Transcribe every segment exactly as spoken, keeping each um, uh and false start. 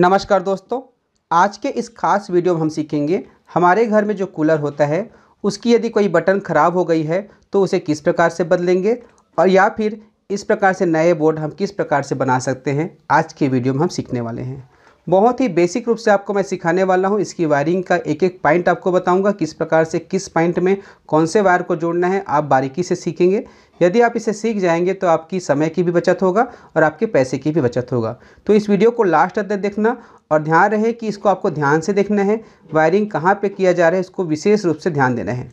नमस्कार दोस्तों, आज के इस खास वीडियो में हम सीखेंगे हमारे घर में जो कूलर होता है उसकी यदि कोई बटन ख़राब हो गई है तो उसे किस प्रकार से बदलेंगे और या फिर इस प्रकार से नए बोर्ड हम किस प्रकार से बना सकते हैं। आज के वीडियो में हम सीखने वाले हैं, बहुत ही बेसिक रूप से आपको मैं सिखाने वाला हूँ। इसकी वायरिंग का एक एक पॉइंट आपको बताऊँगा, किस प्रकार से किस पॉइंट में कौन से वायर को जोड़ना है आप बारीकी से सीखेंगे। यदि आप इसे सीख जाएंगे तो आपकी समय की भी बचत होगा और आपके पैसे की भी बचत होगा। तो इस वीडियो को लास्ट तक देखना और ध्यान रहे कि इसको आपको ध्यान से देखना है, वायरिंग कहाँ पे किया जा रहा है इसको विशेष रूप से ध्यान देना है।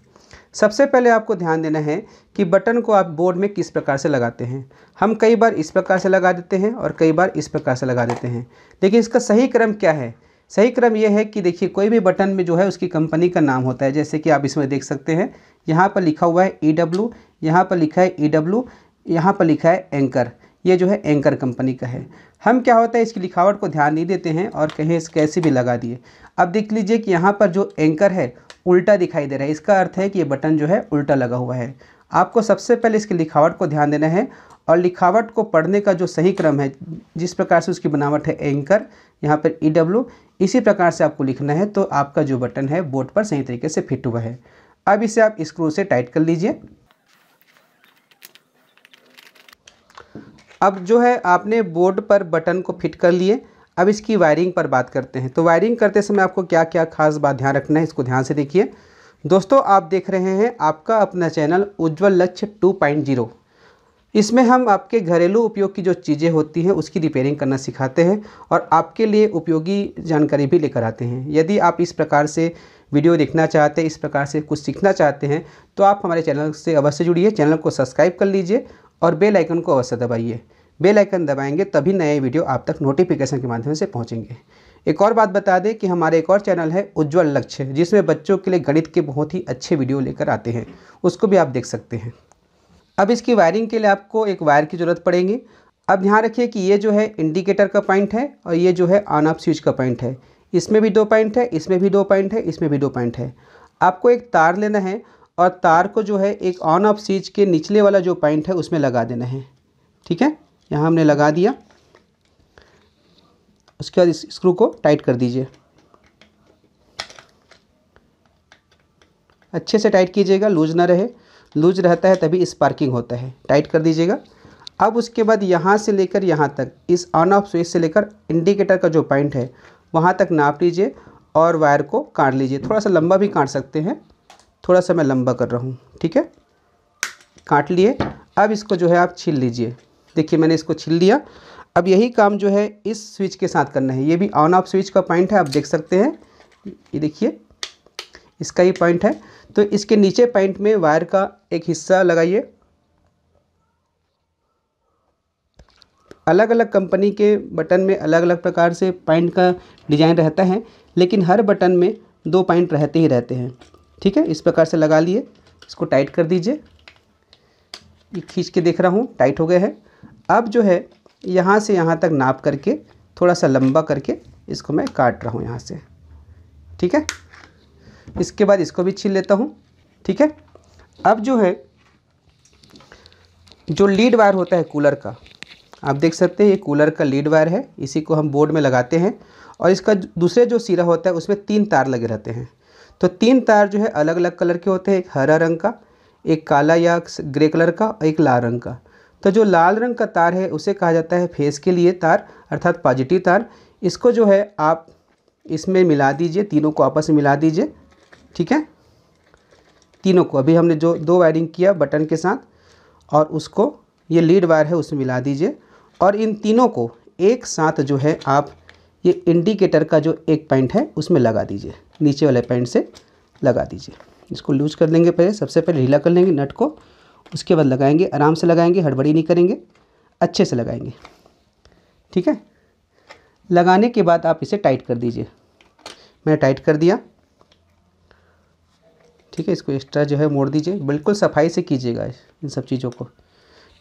सबसे पहले आपको ध्यान देना है कि बटन को आप बोर्ड में किस प्रकार से लगाते हैं। हम कई बार इस प्रकार से लगा देते हैं और कई बार इस प्रकार से लगा देते हैं, लेकिन इसका सही क्रम क्या है? सही क्रम यह है कि देखिए, कोई भी बटन में जो है उसकी कंपनी का नाम होता है। जैसे कि आप इसमें देख सकते हैं, यहाँ पर लिखा हुआ है ई डब्ल्यू, यहाँ पर लिखा है ई डब्ल्यू, यहाँ पर लिखा है एंकर। ये जो है एंकर कंपनी का है। हम क्या होता है इसकी लिखावट को ध्यान नहीं देते हैं और कहीं इस कैसे भी लगा दिए। अब देख लीजिए कि यहाँ पर जो एंकर है उल्टा दिखाई दे रहा है, इसका अर्थ है कि ये बटन जो है उल्टा लगा हुआ है। आपको सबसे पहले इसकी लिखावट को ध्यान देना है और लिखावट को पढ़ने का जो सही क्रम है, जिस प्रकार से उसकी बनावट है एंकर, यहाँ पर ई डब्ल्यू, इसी प्रकार से आपको लिखना है तो आपका जो बटन है बोर्ड पर सही तरीके से फिट हुआ है। अब इसे आप स्क्रू से टाइट कर लीजिए। अब जो है आपने बोर्ड पर बटन को फिट कर लिए। अब इसकी वायरिंग पर बात करते हैं। तो वायरिंग करते समय आपको क्या क्या खास बात ध्यान रखना है इसको ध्यान से देखिए। दोस्तों, आप देख रहे हैं आपका अपना चैनल उज्ज्वल लक्ष्य टू पॉइंट ज़ीरो। इसमें हम आपके घरेलू उपयोग की जो चीज़ें होती हैं उसकी रिपेयरिंग करना सिखाते हैं और आपके लिए उपयोगी जानकारी भी लेकर आते हैं। यदि आप इस प्रकार से वीडियो देखना चाहते हैं, इस प्रकार से कुछ सीखना चाहते हैं तो आप हमारे चैनल से अवश्य जुड़िए, चैनल को सब्सक्राइब कर लीजिए और बेल आइकन को अवश्य दबाइए। बेल आइकन दबाएंगे तभी नए वीडियो आप तक नोटिफिकेशन के माध्यम से पहुंचेंगे। एक और बात बता दें कि हमारे एक और चैनल है उज्ज्वल लक्ष्य, जिसमें बच्चों के लिए गणित के बहुत ही अच्छे वीडियो लेकर आते हैं, उसको भी आप देख सकते हैं। अब इसकी वायरिंग के लिए आपको एक वायर की ज़रूरत पड़ेगी। अब ध्यान रखिए कि ये जो है इंडिकेटर का पॉइंट है और ये जो है ऑन ऑफ स्विच का पॉइंट है। इसमें भी दो पॉइंट है, इसमें भी दो पॉइंट है, इसमें भी दो पॉइंट है। आपको एक तार लेना है और तार को जो है एक ऑन ऑफ स्विच के निचले वाला जो पॉइंट है उसमें लगा देना है। ठीक है, यहाँ हमने लगा दिया। उसके बाद इस स्क्रू को टाइट कर दीजिए, अच्छे से टाइट कीजिएगा, लूज ना रहे। लूज रहता है तभी स्पार्किंग होता है। टाइट कर दीजिएगा। अब उसके बाद यहाँ से लेकर यहाँ तक, इस ऑन ऑफ स्विच से लेकर इंडिकेटर का जो पॉइंट है वहाँ तक नाप लीजिए और वायर को काट लीजिए। थोड़ा सा लंबा भी काट सकते हैं, थोड़ा सा मैं लंबा कर रहा हूँ। ठीक है, काट लिए। अब इसको जो है आप छील लीजिए। देखिए, मैंने इसको छील लिया। अब यही काम जो है इस स्विच के साथ करना है। ये भी ऑन ऑफ स्विच का पॉइंट है, आप देख सकते हैं, ये देखिए इसका ही पॉइंट है। तो इसके नीचे पॉइंट में वायर का एक हिस्सा लगाइए। अलग अलग कंपनी के बटन में अलग अलग प्रकार से पॉइंट का डिज़ाइन रहता है, लेकिन हर बटन में दो पॉइंट रहते ही रहते हैं। ठीक है, इस प्रकार से लगा लिए। इसको टाइट कर दीजिए। ये खींच के देख रहा हूँ, टाइट हो गया है। अब जो है यहाँ से यहाँ तक नाप करके थोड़ा सा लंबा करके इसको मैं काट रहा हूँ यहाँ से। ठीक है, इसके बाद इसको भी छील लेता हूँ। ठीक है, अब जो है जो लीड वायर होता है कूलर का, आप देख सकते हैं ये कूलर का लीड वायर है, इसी को हम बोर्ड में लगाते हैं। और इसका दूसरे जो सिरा होता है उसमें तीन तार लगे रहते हैं। तो तीन तार जो है अलग अलग कलर के होते हैं, एक हरा रंग का, एक काला या ग्रे कलर का और एक लाल रंग का। तो जो लाल रंग का तार है उसे कहा जाता है फेस के लिए तार, अर्थात पॉजिटिव तार। इसको जो है आप इसमें मिला दीजिए, तीनों को आपस में मिला दीजिए। ठीक है, तीनों को अभी हमने जो दो वायरिंग किया बटन के साथ, और उसको ये लीड वायर है उसमें मिला दीजिए। और इन तीनों को एक साथ जो है आप ये इंडिकेटर का जो एक पॉइंट है उसमें लगा दीजिए, नीचे वाले पॉइंट से लगा दीजिए। इसको लूज कर लेंगे पहले, सबसे पहले ढीला कर लेंगे नट को, उसके बाद लगाएंगे। आराम से लगाएंगे, हड़बड़ी नहीं करेंगे, अच्छे से लगाएंगे। ठीक है, लगाने के बाद आप इसे टाइट कर दीजिए। मैंने टाइट कर दिया। ठीक है, इसको एक्स्ट्रा जो है मोड़ दीजिए, बिल्कुल सफाई से कीजिएगा इन सब चीज़ों को।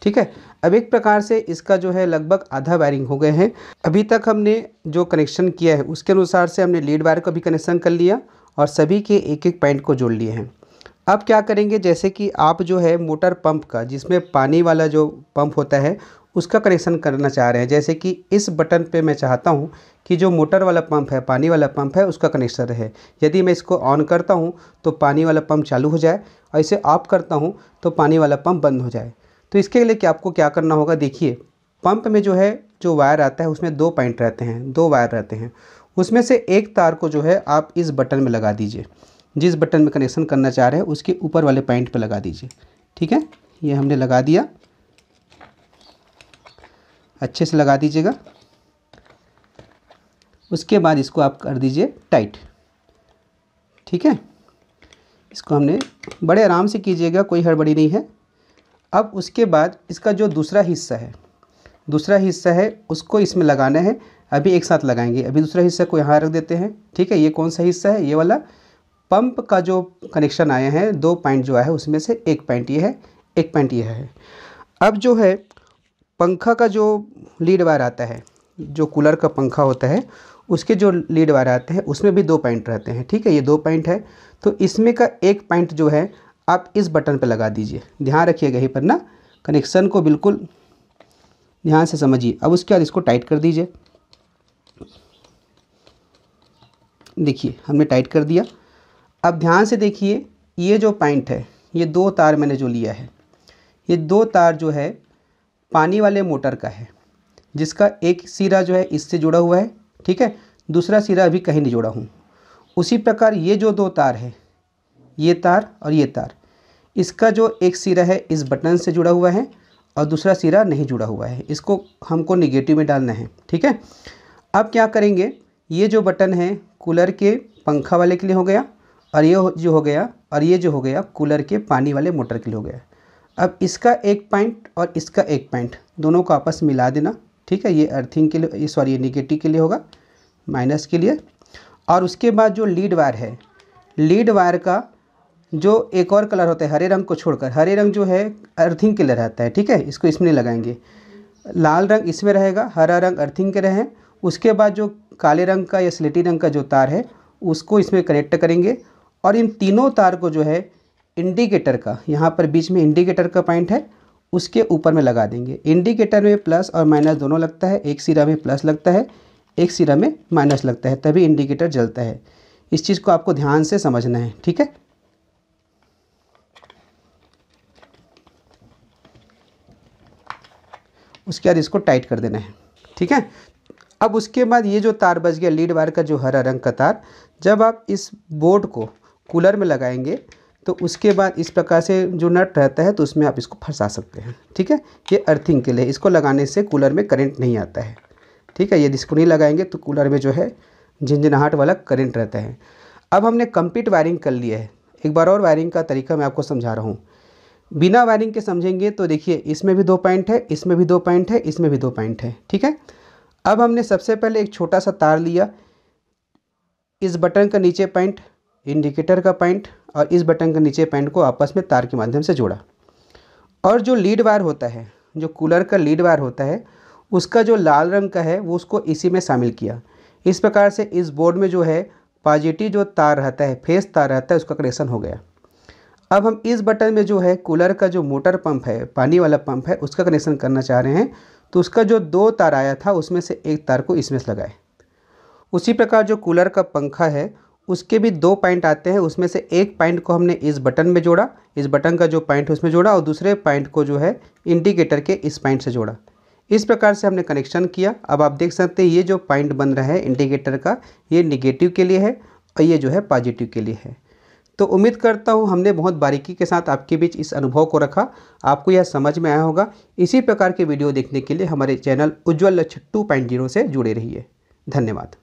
ठीक है, अब एक प्रकार से इसका जो है लगभग आधा वायरिंग हो गए हैं। अभी तक हमने जो कनेक्शन किया है उसके अनुसार से हमने लीड वायर का भी कनेक्शन कर लिया और सभी के एक एक पॉइंट को जोड़ लिए हैं। अब क्या करेंगे, जैसे कि आप जो है मोटर पंप का, जिसमें पानी वाला जो पंप होता है उसका कनेक्शन करना चाह रहे हैं। जैसे कि इस बटन पे मैं चाहता हूँ कि जो मोटर वाला पंप है, पानी वाला पंप है, उसका कनेक्शन है। यदि मैं इसको ऑन करता हूँ तो पानी वाला पंप चालू हो जाए और इसे ऑफ करता हूँ तो पानी वाला पंप बंद हो जाए। तो इसके लिए कि आपको क्या करना होगा, देखिए पंप में जो है जो वायर आता है उसमें दो पॉइंट रहते हैं, दो वायर रहते हैं। उसमें से एक तार को जो है आप इस बटन में लगा दीजिए, जिस बटन में कनेक्शन करना चाह रहे हैं उसके ऊपर वाले पॉइंट पे लगा दीजिए। ठीक है, ये हमने लगा दिया, अच्छे से लगा दीजिएगा। उसके बाद इसको आप कर दीजिए टाइट। ठीक है, इसको हमने बड़े आराम से कीजिएगा, कोई हड़बड़ी नहीं है। अब उसके बाद इसका जो दूसरा हिस्सा है, दूसरा हिस्सा है उसको इसमें लगाना है। अभी एक साथ लगाएंगे, अभी दूसरा हिस्सा को यहाँ रख देते हैं। ठीक है, ये कौन सा हिस्सा है, ये वाला पंप का जो कनेक्शन आया है, दो पॉइंट जो आया है उसमें से एक पॉइंट ये है, एक पॉइंट ये है। अब जो है पंखा का जो लीड वायर आता है, जो कूलर का पंखा होता है उसके जो लीड वायर आते हैं उसमें भी दो पॉइंट रहते हैं। ठीक है, ये दो पॉइंट है, तो इसमें का एक पॉइंट जो है आप इस बटन पर लगा दीजिए। ध्यान रखिएगा यहीं पर ना, कनेक्शन को बिल्कुल ध्यान से समझिए। अब उसके बाद इसको टाइट कर दीजिए। देखिए हमने टाइट कर दिया। अब ध्यान से देखिए, ये जो पॉइंट है, ये दो तार मैंने जो लिया है, ये दो तार जो है पानी वाले मोटर का है, जिसका एक सिरा जो है इससे जुड़ा हुआ है। ठीक है, दूसरा सिरा अभी कहीं नहीं जोड़ा हूँ। उसी प्रकार ये जो दो तार है, ये तार और ये तार, इसका जो एक सिरा है इस बटन से जुड़ा हुआ है और दूसरा सिरा नहीं जुड़ा हुआ है। इसको हमको नेगेटिव में डालना है। ठीक है, अब क्या करेंगे, ये जो बटन है कूलर के पंखा वाले के लिए हो गया, और ये जो हो गया, और ये जो हो गया कूलर के पानी वाले मोटर के लिए हो गया। अब इसका एक पॉइंट और इसका एक पॉइंट दोनों को आपस में मिला देना। ठीक है, ये अर्थिंग के लिए, सॉरी ये नेगेटिव के लिए होगा, माइनस के लिए। और उसके बाद जो लीड वायर है, लीड वायर का जो एक और कलर होता है हरे रंग को छोड़कर, हरे रंग जो है अर्थिंग के लिए रहता है। ठीक है, इसको इसमें लगाएंगे, लाल रंग इसमें रहेगा, हरा रंग अर्थिंग के रहे। उसके बाद जो काले रंग का या स्लेटी रंग का जो तार है उसको इसमें कनेक्ट करेंगे। और इन तीनों तार को जो है इंडिकेटर का, यहाँ पर बीच में इंडिकेटर का पॉइंट है, उसके ऊपर में लगा देंगे। इंडिकेटर में प्लस और माइनस दोनों लगता है, एक सिरा में प्लस लगता है, एक सिरा में माइनस लगता है, तभी इंडिकेटर जलता है। इस चीज़ को आपको ध्यान से समझना है। ठीक है, उसके बाद इसको टाइट कर देना है। ठीक है, अब उसके बाद ये जो तार बच गया लीड वायर का, जो हरा रंग का तार, जब आप इस बोर्ड को कूलर में लगाएंगे तो उसके बाद इस प्रकार से जो नट रहता है तो उसमें आप इसको फंसा सकते हैं। ठीक है, ये अर्थिंग के लिए, इसको लगाने से कूलर में करंट नहीं आता है। ठीक है, यदि इसको नहीं लगाएंगे तो कूलर में जो है झिनझिनाहट वाला करंट रहता है। अब हमने कंप्लीट वायरिंग कर लिया है। एक बार और वायरिंग का तरीका मैं आपको समझा रहा हूँ। बिना वायरिंग के समझेंगे तो देखिए, इसमें भी दो पॉइंट है, इसमें भी दो पॉइंट है, इसमें भी दो पॉइंट है। ठीक है, अब हमने सबसे पहले एक छोटा सा तार लिया, इस बटन का नीचे पॉइंट, इंडिकेटर का पॉइंट और इस बटन का नीचे पॉइंट को आपस में तार के माध्यम से जोड़ा। और जो लीड वायर होता है, जो कूलर का लीड वायर होता है, उसका जो लाल रंग का है वो उसको इसी में शामिल किया। इस प्रकार से इस बोर्ड में जो है पॉजिटिव जो तार रहता है, फेस तार रहता है, उसका कनेक्शन हो गया। अब हम इस बटन में जो है कूलर का जो मोटर पंप है, पानी वाला पंप है, उसका कनेक्शन करना चाह रहे हैं, तो उसका जो दो तार आया था उसमें से एक तार को इसमें से लगाए। उसी प्रकार जो कूलर का पंखा है उसके भी दो पॉइंट आते हैं, उसमें से एक पॉइंट को हमने इस बटन में जोड़ा, इस बटन का जो पॉइंट उसमें जोड़ा, और दूसरे पॉइंट को जो है इंडिकेटर के इस पॉइंट से जोड़ा। इस प्रकार से हमने कनेक्शन किया। अब आप देख सकते हैं ये जो पॉइंट बन रहा है इंडिकेटर का, ये निगेटिव के लिए है और ये जो है पॉजिटिव के लिए है। तो उम्मीद करता हूँ हमने बहुत बारीकी के साथ आपके बीच इस अनुभव को रखा, आपको यह समझ में आया होगा। इसी प्रकार के वीडियो देखने के लिए हमारे चैनल उज्ज्वल लक्ष्य टू पॉइंट ज़ीरो से जुड़े रहिए। धन्यवाद।